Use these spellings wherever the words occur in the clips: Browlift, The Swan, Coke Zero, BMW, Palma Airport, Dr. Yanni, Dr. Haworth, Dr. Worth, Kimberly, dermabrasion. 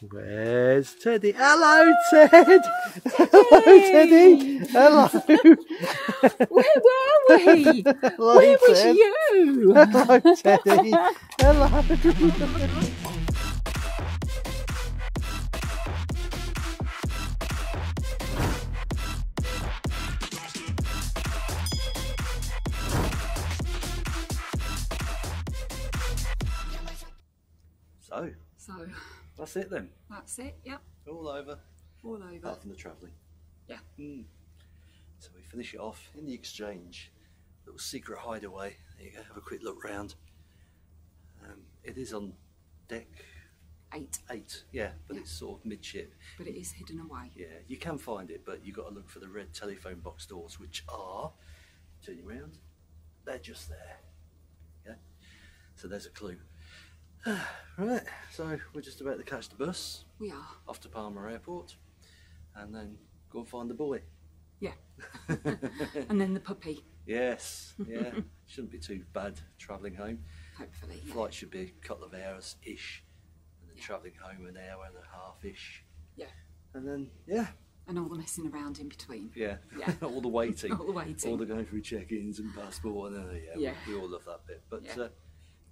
Where's Teddy? Hello, Ted! Teddy. Hello, Teddy! Hello! Where were we? Hello, where Ted. Was you? Hello, Teddy! Hello! So that's it then. That's it, yep. All over. All over. Apart from the travelling. Yeah. Mm. So we finish it off in the exchange. Little secret hideaway. There you go, have a quick look round. It is on deck 8. 8, yeah, but yeah. It's sort of midship. But it is hidden away. Yeah, you can find it, but you've got to look for the red telephone box doors, which are, turn you round, they're just there. Yeah. So there's a clue. Right, so we're just about to catch the bus. We are. Off to Palma Airport and then go and find the boy. Yeah. And then the puppy. Yes, yeah. Shouldn't be too bad travelling home. Hopefully. The flight should be a couple of hours-ish. And then travelling home an hour and a half-ish. Yeah. And then, yeah. And all the messing around in between. Yeah. Yeah. All the waiting. All the waiting. All the going through check-ins and passport and yeah, yeah. We all love that bit. But. Yeah.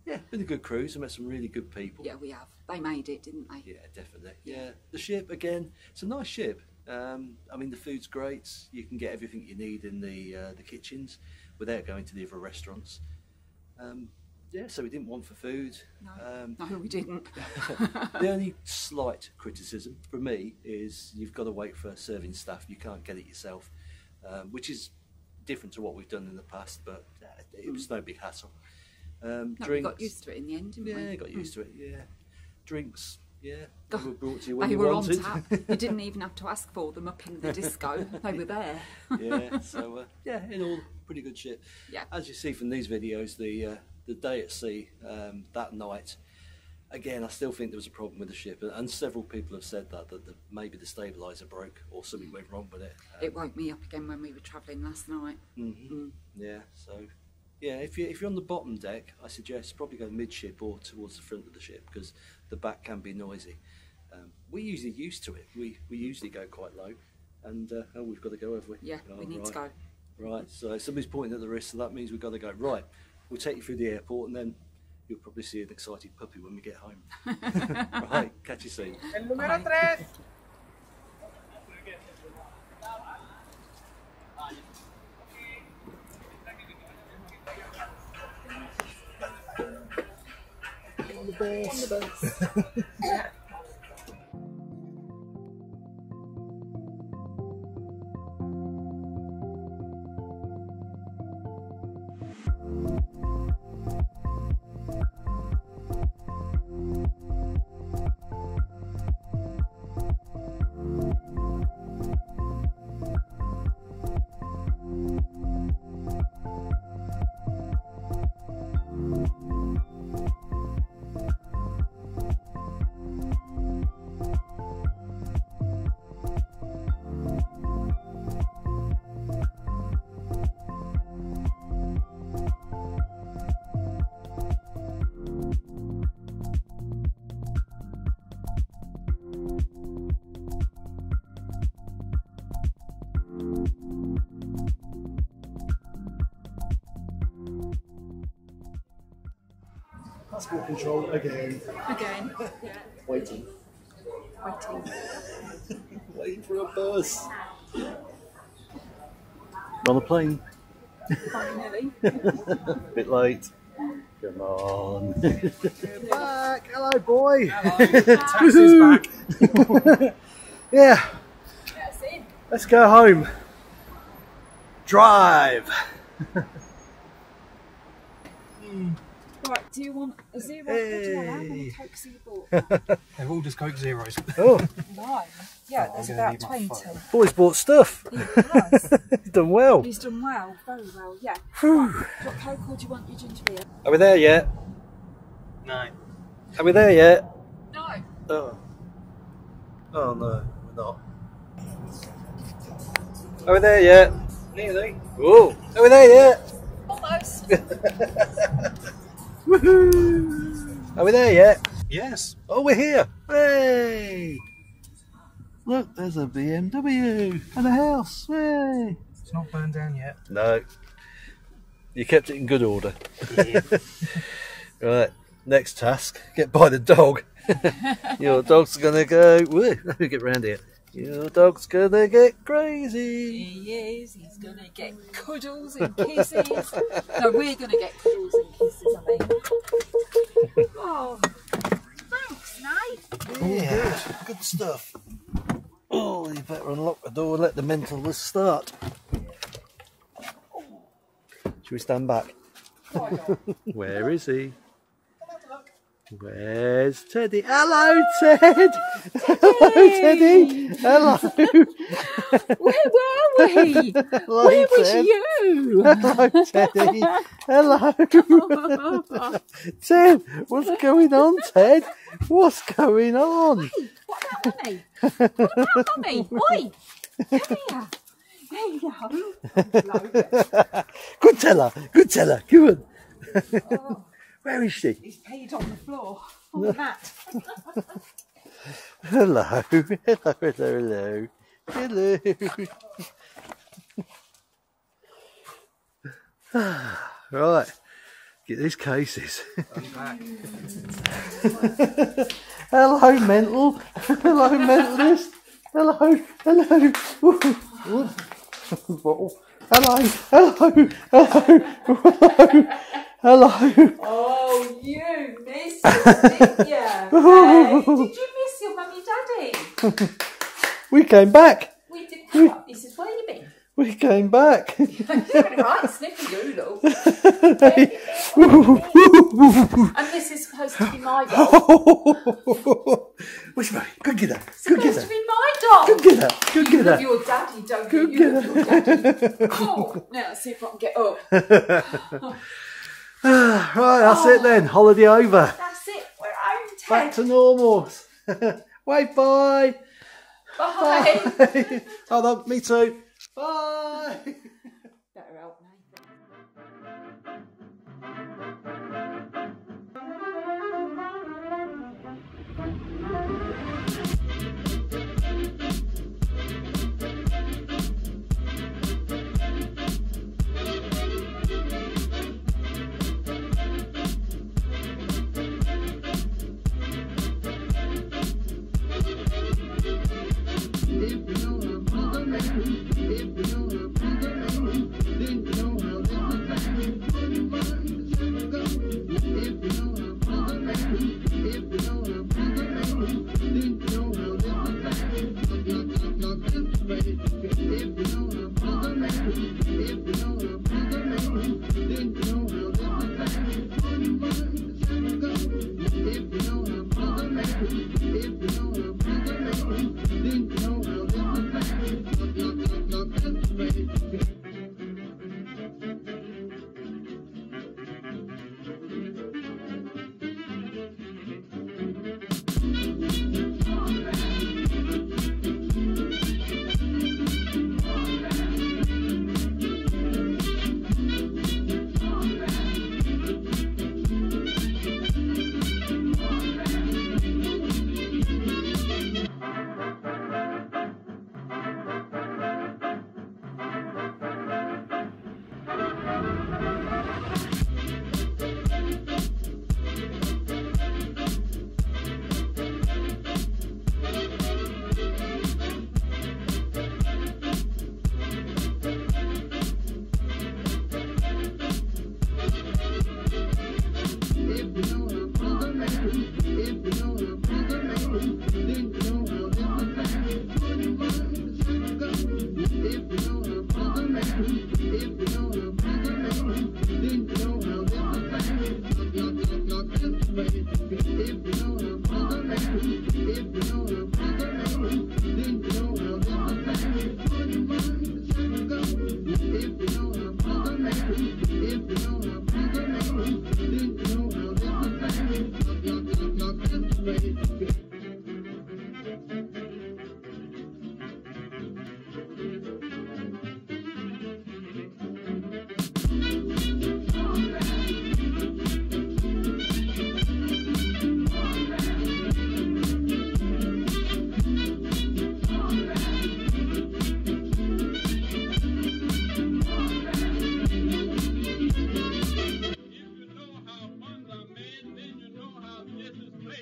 Yeah, been a good cruise and met some really good people. Yeah, we have. They made it, didn't they? Yeah, definitely. Yeah, yeah. The ship, again, it's a nice ship. I mean, the food's great. You can get everything you need in the kitchens without going to the other restaurants. Yeah, so we didn't want for food. No, no we didn't. The only slight criticism for me is you've got to wait for serving staff. You can't get it yourself, which is different to what we've done in the past, but it was no big hassle. No, we got used to it in the end, didn't we? Yeah, got used to it, yeah. Drinks, yeah, they were brought to you when you wanted. They were on tap. You didn't even have to ask for them up in the disco, they were there. Yeah, so, yeah, in all, pretty good ship. Yeah. As you see from these videos, the day at sea, that night, again, I still think there was a problem with the ship, and several people have said that maybe the stabiliser broke or something went wrong with it. It woke me up again when we were travelling last night. Mm-hmm. Yeah, so... Yeah, if you're on the bottom deck, I suggest probably go midship or towards the front of the ship because the back can be noisy. We're usually used to it. We usually go quite low, and oh, we've got to go, have we? Yeah, oh, we need to go. Right, so somebody's pointing at the wrist, so that means we've got to go. Right, we'll take you through the airport, and then you'll probably see an excited puppy when we get home. Right, catch you soon. El número tres. Yeah. Passport control again. Again, yeah. Waiting. Waiting. Waiting for a bus. On a plane. Finally. Bit late. Come on. We're back. Hello, boy. Hello. Taxi's back. Yeah. That's it. Let's go home. Drive. Right, do you want a zero? Hey. What do I have on the Coke Zero? They're all just Coke Zeros. Oh. No. Yeah, oh, there's about 20. Boy's bought stuff. He's done well. He's done well, very well, yeah. Right. What Coke or do you want your ginger beer? Are we there yet? No. Are we there yet? No. Oh. Oh no, we're not. Are we there yet? Nearly. Oh. Are we there yet? Almost. Woohoo! Are we there yet? Yes. Oh, we're here. Hey! Look, there's a BMW and a house. Hey! It's not burned down yet. No. You kept it in good order. Yeah. Right, next task, get by the dog. Your dog's gonna go. Woo, let me get round here. Your dog's gonna get crazy. He is. He's gonna get cuddles and kisses. No, we're gonna get cuddles and kisses, I mean. Oh, thanks, Nate. Yeah, good stuff. Oh, you better unlock the door and let the mental list start. Should we stand back? Where is he? Where's Teddy? Hello, Ted! Hello, Teddy! Hello! Where were we? Hello, where was you? Hello, Teddy! Hello! Ted, what's going on, Ted? What's going on? Hey, what about mummy? What about mummy? Oi! Come here! There you go! Good teller! Good teller! Come on! Oh. Where is she? He's paid on the floor. On the mat. Hello. Hello, hello, hello. Hello. Right. Get these cases. I'm back. Hello, mental. Hello, mentalist. Hello. Hello. Hello. Hello. Hello. Hello. Hello. Oh, you missed it, did you? Hey, did you miss your mummy and daddy? We came back. We did come. He says, where have you been? We came back. You're doing right, sniffy doodle. And this is supposed to be my dog. Which way? Go get her. Go get her. It's supposed to be my dog. Go get her. Go get her. You love your daddy, don't you? You love your daddy. Oh, now let's see if I can get up. Right, that's it then. Holiday over. That's it. We're home, Ted. Back to normal. Wave bye. Bye. Bye. Hold on, me too. Bye. Better help me.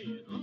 man.